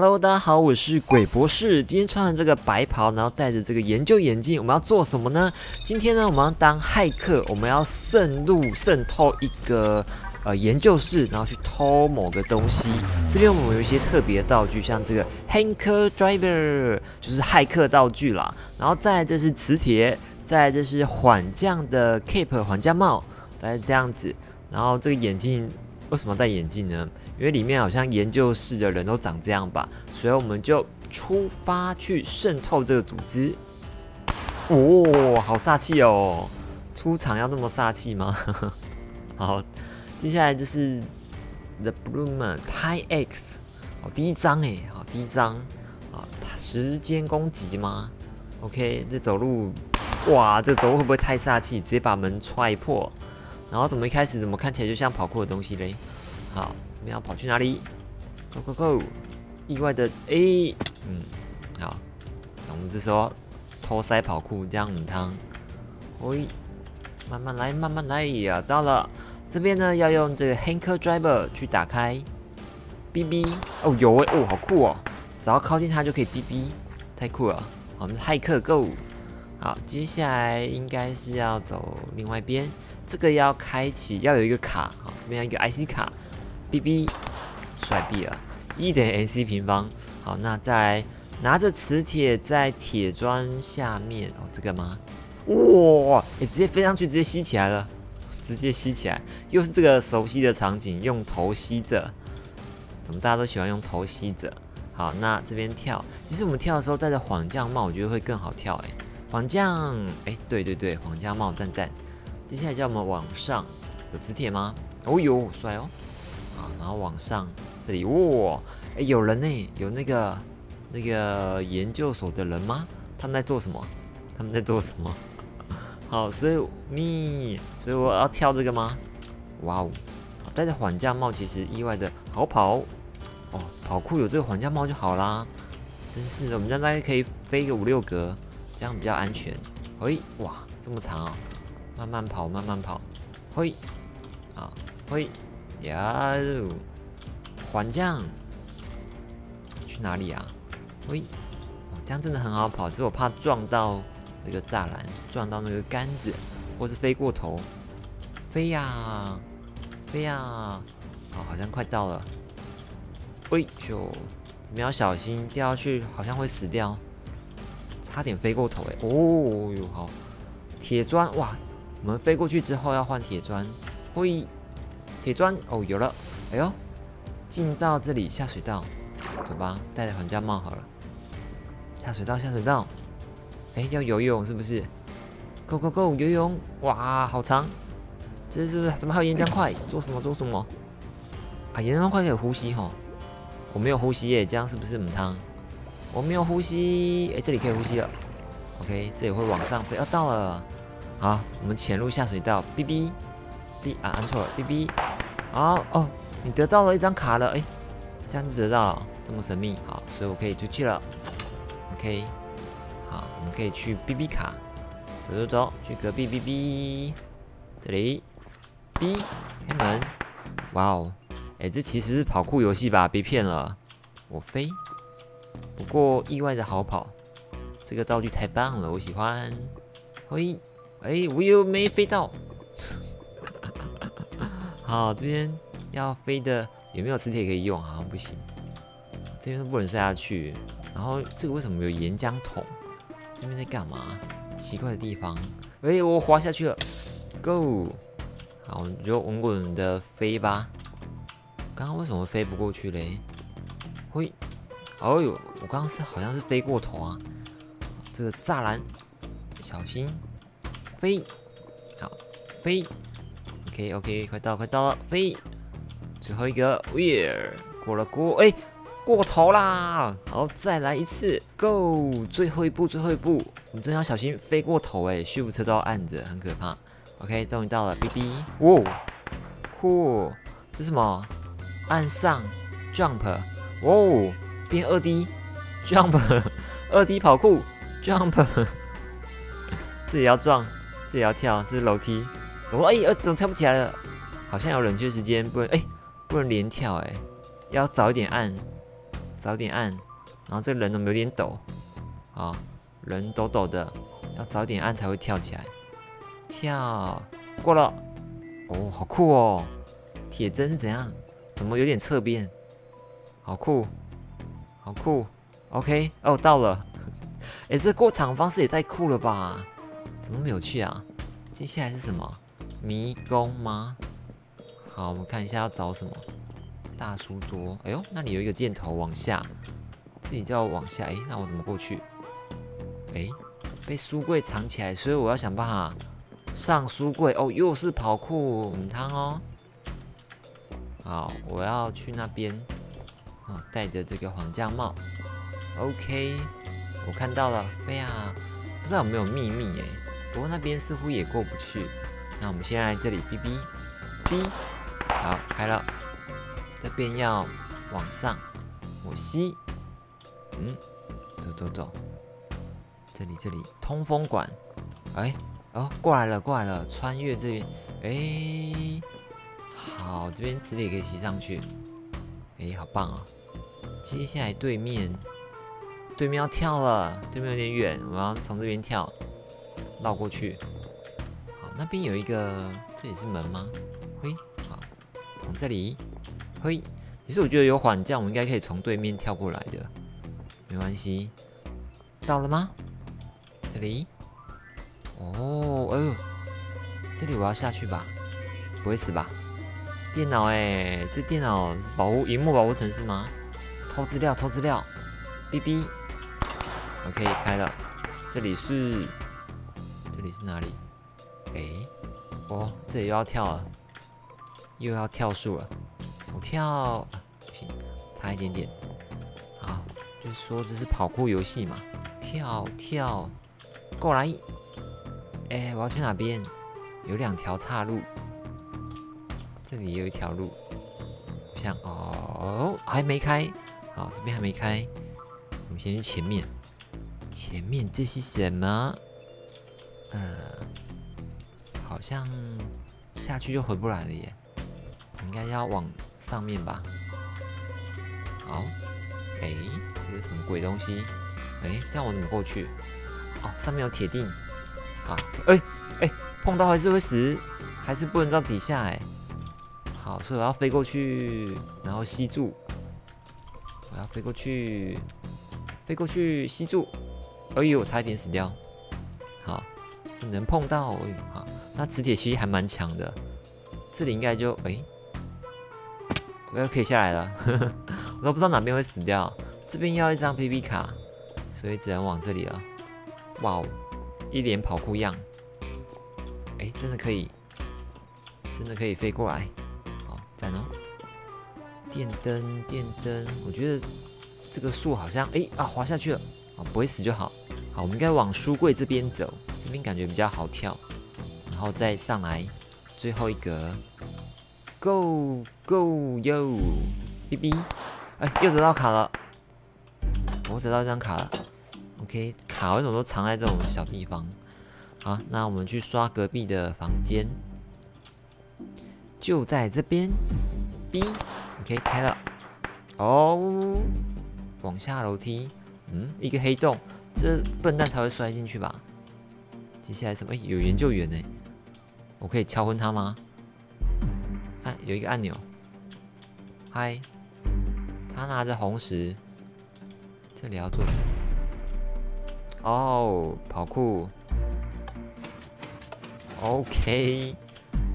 Hello， 大家好，我是鬼博士。今天穿着这个白袍，然后戴着这个研究眼镜，我们要做什么呢？今天呢，我们要当骇客，我们要渗透一个研究室，然后去偷某个东西。这边我们有一些特别道具，像这个 Hank Driver， 就是骇客道具啦。然后再来这是磁铁，再来这是缓降的 cape 缓降帽，大概这样子。然后这个眼镜。 为什么戴眼镜呢？因为里面好像研究室的人都长这样吧，所以我们就出发去渗透这个组织。哦，好煞气哦！出场要那么煞气吗？好，接下来就是 The Bloom Tie X。好，第一章哎，好第一章啊，时间攻击吗 ？OK， 这走路，哇，这走路会不会太煞气？直接把门踹破。 然后怎么一开始怎么看起来就像跑酷的东西嘞？好，我们要跑去哪里 ？Go go go！ 意外的哎，好，我们这时候偷塞跑酷这样汤，喂，慢慢来，慢慢来呀！到了这边呢，要用这个 Hank Driver 去打开 BB 哦，有哎、欸、哦，好酷哦！只要靠近它就可以 BB， 太酷了！我们骇客 Go！ 好，接下来应该是要走另外一边。 这个要开启，要有一个卡，好，这边要一个 IC 卡 ，BB 甩币了，1.NC²。好，那再来拿着磁铁在铁砖下面，哦，这个吗？哇，欸，直接飞上去，直接吸起来了，直接吸起来，又是这个熟悉的场景，用头吸着，怎么大家都喜欢用头吸着？好，那这边跳，其实我们跳的时候戴着缓降帽，我觉得会更好跳、欸，哎，缓降，哎、欸，对对对，缓降帽，赞赞。 接下来叫我们往上，有磁铁吗？哦呦，好帅哦！啊，然后往上，这里哇，哎、欸，有人呢、欸，有那个研究所的人吗？他们在做什么？他们在做什么？好，所以我要跳这个吗？哇哦！戴着缓降帽其实意外的好跑哦，跑酷有这个缓降帽就好啦。真是的，我们这样大概可以飞个5、6格，这样比较安全。哎、欸，哇，这么长啊、哦！ 慢慢跑，慢慢跑，嘿，啊，嘿，呀，缓降，去哪里啊？嘿，哦，这样真的很好跑，只是我怕撞到那个栅栏，撞到那个杆子，或是飞过头，飞呀，飞呀，哦，好像快到了，喂，就你们要小心，掉下去好像会死掉，差点飞过头哎，哦哟，好，铁砖哇！ 我们飞过去之后要换铁砖，嘿，铁砖哦，有了，哎呦，进到这里下水道，走吧，戴着缓降帽好了，下水道下水道，哎、欸，要游泳是不是 ？Go go go， 游泳，哇，好长，这是怎么还有岩浆块？做什么做什么？啊，岩浆块可以呼吸吼，我没有呼吸耶、欸，这样是不是母汤？我没有呼吸，哎、欸，这里可以呼吸了 ，OK， 这里会往上飞，要、啊、到了。 好，我们潜入下水道 ，B B B 啊，按错了 ，B B。好哦，你得到了一张卡了，哎、欸，这样就得到了，这么神秘。好，所以我可以出去了。OK， 好，我们可以去 B B 卡，走走走，去隔壁 B B， 这里 B 开门。哇哦，哎、欸，这其实是跑酷游戏吧？别骗了，我飞，不过意外的好跑，这个道具太棒了，我喜欢。嘿。 哎、欸，我又没飞到。好，这边要飞的有没有磁铁可以用？好像不行，这边都不能摔下去。然后这个为什么有岩浆桶？这边在干嘛？奇怪的地方。哎、欸，我滑下去了。Go！ 好，我们就稳稳的飞吧。刚刚为什么飞不过去嘞？嘿，哦呦，我刚刚是好像是飞过头啊。这个栅栏，小心。 飞，好飞 ，OK OK， 快到快到了，飞，最后一个，耶，过了过，哎，过头啦，好，再来一次 ，Go， 最后一步最后一步，我们真的要小心飞过头哎，虚浮车都要按着，很可怕。OK， 终于到了 ，BB， 哇，酷，这什么？按上 ，Jump， 哇，变2D，Jump， 2D 跑酷 ，Jump， 这也要撞。 这也要跳，这是楼梯，怎么哎、欸怎么跳不起来了？好像有冷却时间，不能哎、欸，不能连跳哎、欸，要早一点按。早点按。然后这个人怎么有点抖啊？人抖抖的，要早点按才会跳起来。跳过了，哦，好酷哦！铁针是怎样？怎么有点侧边？好酷，好酷。OK， 哦，到了。哎、欸，这过场方式也太酷了吧！怎么那么有趣啊？接下来是什么？迷宫吗？好，我们看一下要找什么。大书桌，哎呦，那里有一个箭头往下，这里就要往下。哎、欸，那我怎么过去？哎、欸，被书柜藏起来，所以我要想办法上书柜。哦，又是跑酷，嗯，汤哦。好，我要去那边。哦，戴着这个皇家帽。OK。 我看到了，哎呀，不知道有没有秘密哎、欸，不过那边似乎也过不去。那我们先来这里，哔哔哔，好，开了。这边要往上，我吸，嗯，走走走，这里这里，通风管，哎、欸，哦，过来了过来了，穿越这边，哎、欸，好，这边磁铁可以吸上去，哎、欸，好棒哦。接下来对面。 对面要跳了，对面有点远，我要从这边跳，绕过去。好，那边有一个，这里是门吗？嘿，好，从这里，嘿。其实我觉得有缓降，我们应该可以从对面跳过来的，没关系。到了吗？这里，哦，哎呦，这里我要下去吧，不会死吧？电脑哎，这电脑保护屏幕保护程式吗？偷资料，偷资料，哔哔。 OK， 开了，这里是哪里？哎、欸，哦，这里又要跳了，又要跳树了。我跳、啊、不行，差一点点。好，就说这是跑酷游戏嘛，跳跳过来。哎、欸，我要去哪边？有两条岔路，这里有一条路，我想哦，还没开。好，这边还没开，我们先去前面。 前面这是什么？好像下去就回不来了耶，应该要往上面吧。好，哎、欸，这是什么鬼东西？哎、欸，这样我怎么过去？哦，上面有铁钉。好，哎、欸、哎、欸，碰到还是会死，还是不能到底下哎。好，所以我要飞过去，然后吸住。我要飞过去，飞过去吸住。 哎呦，我差一点死掉。好，能碰到。哎呦，好，那磁铁吸还蛮强的。这里应该就哎，我又可以下来了。我都不知道哪边会死掉。这边要一张 PP 卡，所以只能往这里了。哇哦，一脸跑酷样。哎，真的可以，真的可以飞过来。好，赞哦。电灯，电灯，我觉得这个树好像哎啊滑下去了。 啊，不会死就好。好，我们应该往书柜这边走，这边感觉比较好跳。然后再上来，最后一格 ，Go Go Yo， 哔哔，哎，又得到卡了，我得到一张卡了。OK， 卡为什么都藏在这种小地方？好，那我们去刷隔壁的房间，就在这边。B，OK， 开了。哦，往下楼梯。 嗯，一个黑洞，这笨蛋才会摔进去吧？接下来什么？欸、有研究员呢、欸，我可以敲昏他吗？按、啊、有一个按钮，嗨，他拿着红石，这里要做什么？哦，跑酷 ，OK，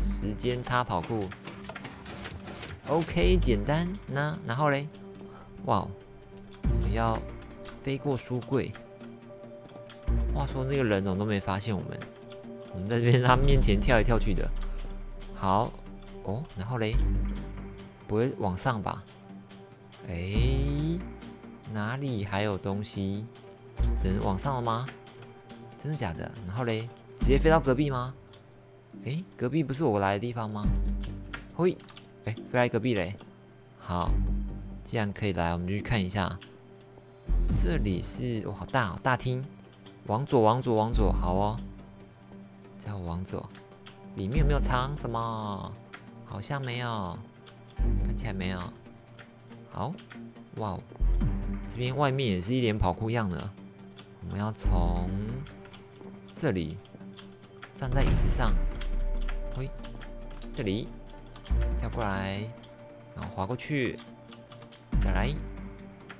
时间差跑酷 ，OK， 简单。那然后嘞，哇，我们要。 飞过书柜。话说那个人怎么都没发现我们？我们在这边他面前跳来跳去的。好，哦，然后嘞，不会往上吧？哎、欸，哪里还有东西？只能往上了吗？真的假的？然后嘞，直接飞到隔壁吗？哎、欸，隔壁不是我来的地方吗？嘿，哎、欸，飞来隔壁嘞。好，既然可以来，我们就去看一下。 这里是哇，好大哦，大厅。往左，往左，往左，好哦。再往左，里面有没有藏什么？好像没有，看起来没有。好，哇哦，这边外面也是一脸跑酷样的。我们要从这里站在椅子上，喂，这里跳过来，然后滑过去，再来，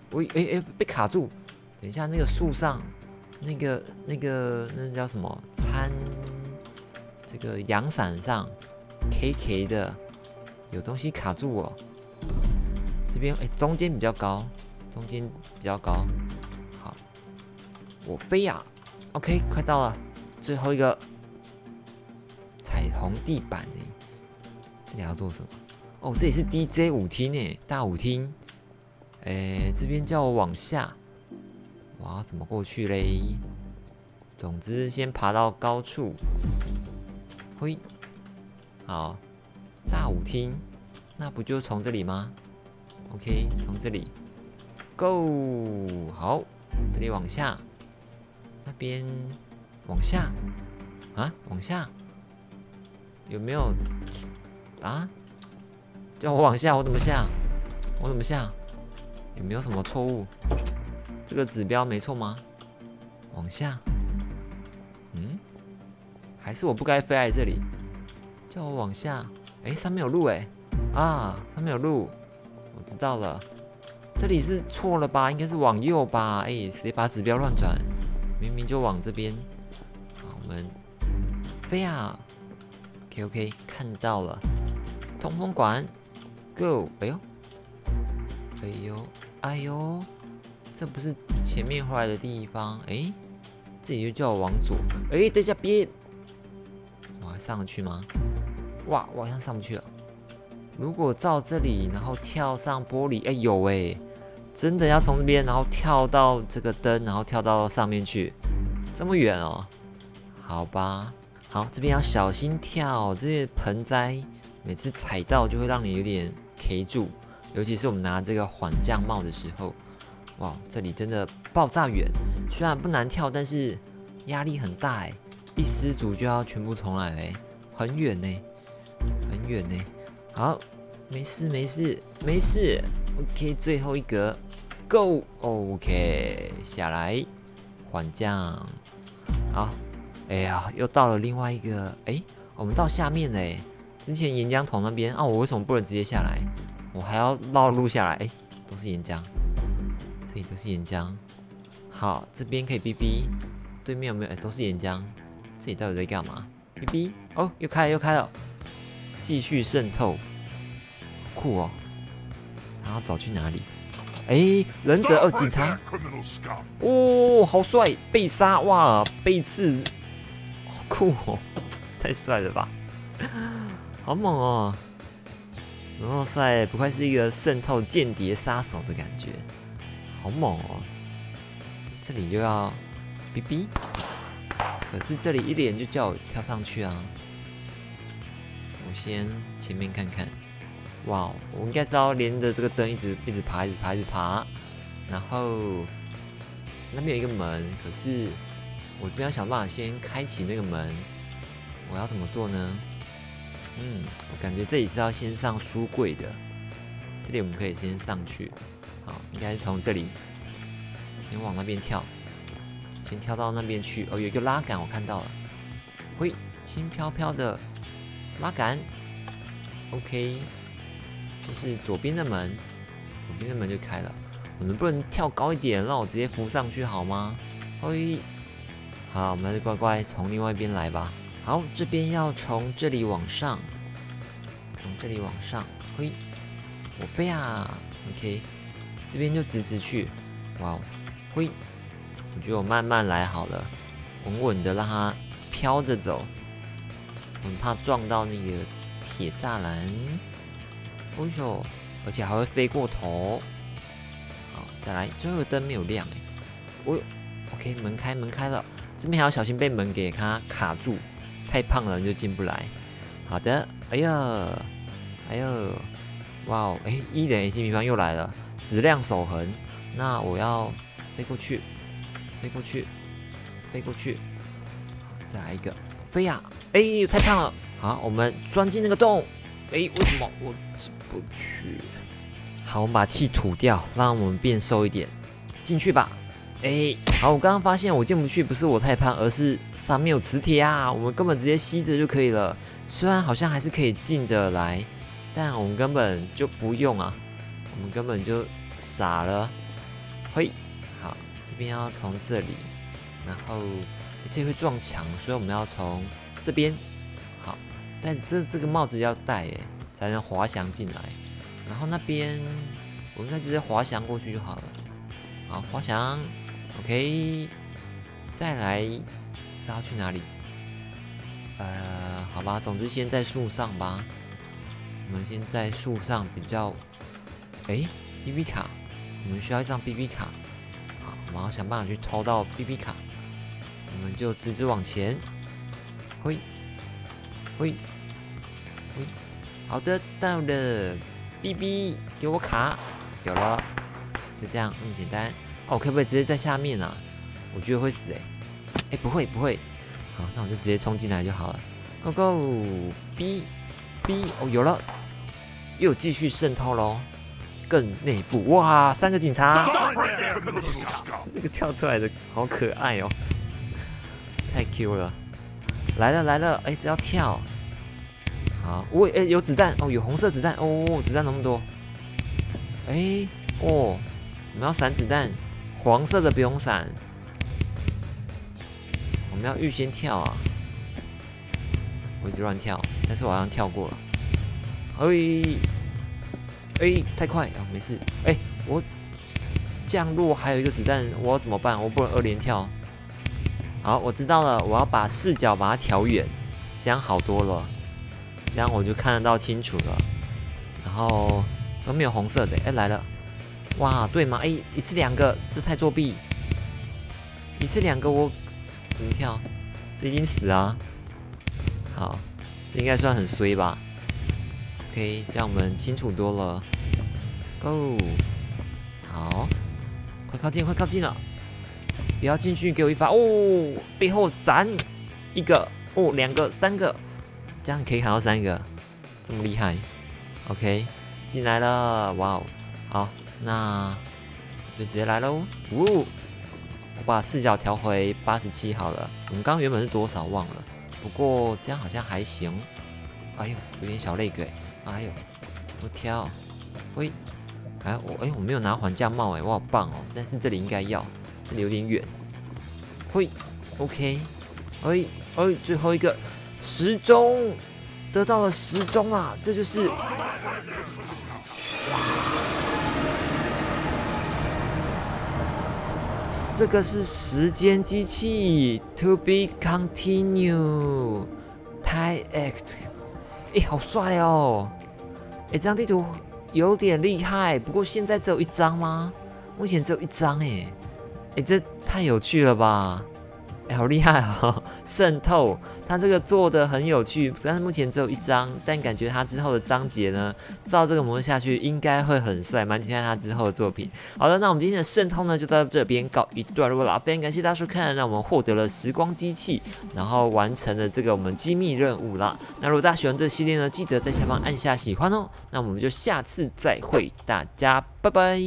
喂，哎，被卡住！等一下，那个树上那叫什么？餐这个阳伞上 ，KK 的有东西卡住我。 这边哎，中间比较高，好，我飞呀、啊、！OK， 快到了，最后一个彩虹地板哎，这里要做什么？哦，这里是 DJ 舞厅哎，大舞厅，哎，这边叫我往下，哇，怎么过去嘞？总之先爬到高处，嘿，好，大舞厅，那不就从这里吗？ OK， 从这里 ，Go， 好，这里往下，那边往下，啊，往下，有没有啊？叫我往下，我怎么下？有没有什么错误？这个指标没错吗？往下，嗯，还是我不该飞来这里？叫我往下，哎，上面有路哎，啊，上面有路。 我知道了，这里是错了吧？应该是往右吧？哎，谁把指标乱转？明明就往这边。好，我们飞啊 ！OK， 看到了，通风管 ，Go！ 哎呦，哎呦，哎呦，这不是前面回来的地方？哎，这里就叫我往左。哎，等一下别，我还上得去吗？哇，我好像上不去了。 如果照这里，然后跳上玻璃，哎、欸、有哎、欸，真的要从这边，然后跳到这个灯，然后跳到上面去，这么远哦、喔？好吧，好，这边要小心跳，这些盆栽每次踩到就会让你有点 K 住，尤其是我们拿这个缓降帽的时候，哇，这里真的爆炸远，虽然不难跳，但是压力很大哎、欸，一失足就要全部重来哎、欸，很远呢、欸，很远呢、欸。 好，没事 ，OK， 最后一格 ，Go，OK， 下来，缓降，好，哎呀，又到了另外一个，哎、欸，我们到下面了、欸，之前岩浆桶那边啊，我为什么不能直接下来？我还要绕路下来，哎、欸，都是岩浆，这里都是岩浆，好，这边可以 BB， 对面有没有？哎、欸，都是岩浆，这里到底在干嘛 ？BB， 哦，又开了。 继续渗透，酷哦！然后找去哪里？哎，忍者哦，警察！哦，好帅！被杀哇，被刺，好酷哦！太帅了吧！好猛哦！然后帅，不愧是一个渗透间谍杀手的感觉，好猛哦！这里又要 BB， 可是这里一脸就叫我跳上去啊！ 我先前面看看，哇，我应该是要连着这个灯一直爬，然后那边有一个门，可是我这边要想办法先开启那个门，我要怎么做呢？嗯，我感觉这里是要先上书柜的，这里我们可以先上去，好，应该是从这里先往那边跳，先跳到那边去，哦，有一个拉杆我看到了，喂，轻飘飘的。 拉杆 ，OK， 就是左边的门就开了。我能不能跳高一点，让我直接浮上去好吗？嘿，好，我们还是乖乖从另外一边来吧。好，这边要从这里往上，嘿，我飞啊 ，OK， 这边就直去，哇哦，嘿，我觉得我慢慢来好了，稳稳的让它飘着走。 很怕撞到那个铁栅栏，哦呦，而且还会飞过头。好，再来，最后灯没有亮哎、欸，哦 ，OK， 门开了，这边还要小心被门给它卡住，太胖了你就进不来。好的，哎呦，哇哦，哎，一等于新平方又来了，质量守恒。那我要飞过去，再来一个，飞呀、啊！ 哎、欸，太胖了！好，我们钻进那个洞。哎、欸，为什么我进不去？好，我们把气吐掉，让我们变瘦一点。进去吧。哎，好，我刚刚发现我进不去，不是我太胖，而是上面有磁铁啊，我们根本直接吸着就可以了。虽然好像还是可以进得来，但我们根本就不用啊，我们根本就傻了。嘿，好，这边要从这里，然后这会撞墙，所以我们要从这边。好，但这个帽子要戴哎，才能滑翔进来。然后那边我应该直接滑翔过去就好了。好，滑翔 ，OK。再来是要去哪里？好吧，总之先在树上吧。我们先在树上比较。哎 ，BB 卡，我们需要一张 BB 卡。好，我们要想办法去偷到 BB 卡。我们就直直往前。嘿，嘿，嘿，好的，到了。BB， 给我卡，有了，就这样，简单。哦，我可不可以直接在下面啊？我觉得会死哎、欸，不会不会，好，那我就直接冲进来就好了。Go Go，B B， 哦，有了，又继续渗透喽，更内部，哇，3个警察，那个跳出来的好可爱哦，太 Q 了，来了，哎、欸，只要跳。好，我有子弹哦，有红色子弹哦，子弹那么多，哦，我们要闪子弹，黄色的不用闪，我们要预先跳啊，我一直乱跳，但是我好像跳过了，太快啊、哦，没事，我降落还有一个子弹，我要怎么办？我不能2连跳，好，我知道了，我要把视角把它调远，这样好多了。这样我就看得到清楚了，然后都没有红色的，来了，哇，对吗？一次2个，这太作弊，一次2个我怎么跳？这一定死啊！好，这应该算很衰吧 ？OK， 这样我们清楚多了。Go， 好，快靠近了，不要进去，给我一发哦！背后斩1个，哦，2个，3个。这样可以砍到3个，这么厉害。OK， 进来了，哇哦！好，那就直接来喽。呜，我把视角调回87好了。我们刚原本是多少忘了，不过这样好像还行。哎呦，有点小累个。哎呦，我跳。喂，哎我我没有拿还价帽我好棒哦。但是这里应该要，这里有点远。喂 ，OK， 最后一个。10中，得到了10中啦！这就是，这个是时间机器 ，To be continue， Time Act， 好帅哦！这张地图有点厉害，不过现在只有1张吗？目前只有1张这太有趣了吧！好厉害哦！渗透，它这个做的很有趣，但是目前只有1张，但感觉它之后的章节呢，照这个模式下去应该会很帅，蛮期待它之后的作品。好的，那我们今天的渗透呢就到这边告一段落了，非常感谢大家收看，让我们获得了时光机器，然后完成了这个我们机密任务啦。那如果大家喜欢这个系列呢，记得在下方按下喜欢哦。那我们就下次再会，大家拜拜。